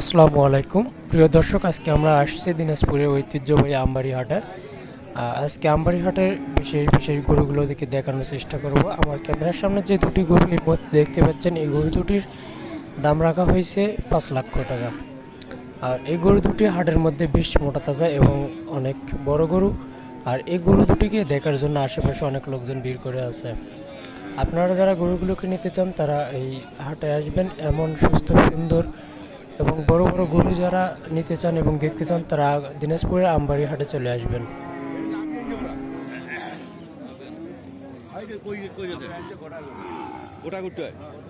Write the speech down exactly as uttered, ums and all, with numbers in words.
আসসালামু আলাইকুম প্রিয় দর্শক, আজকে আমরা আসছি দিনাজপুরের ঐতিহ্যবাহী আমবাড়ি হাটে। আজকে আমবাড়ি হাটের বিশেষ বিশেষ গরুগুলো দেখে দেখানোর চেষ্টা করব। আমার ক্যামেরার সামনে যে দুটি গরু দেখতে পাচ্ছেন, এই গরু দুটির দাম রাখা হয়েছে পাঁচ লক্ষ টাকা। আর এই গরু দুটি হাটের মধ্যে বেশ মোটা তাজা এবং অনেক বড় গরু। আর এই গরু দুটিকে দেখার জন্য আশেপাশে অনেক লোকজন ভিড় করে আছে। আপনারা যারা গরুগুলোকে নিতে চান তারা এই হাটে আসবেন। এমন সুস্থ সুন্দর এবং বড় বড় গরু যারা নিতে চান এবং দেখতে চান তারা দিনাজপুরের আমবাড়ি হাটে চলে আসবেন। ওটা করতে হয়।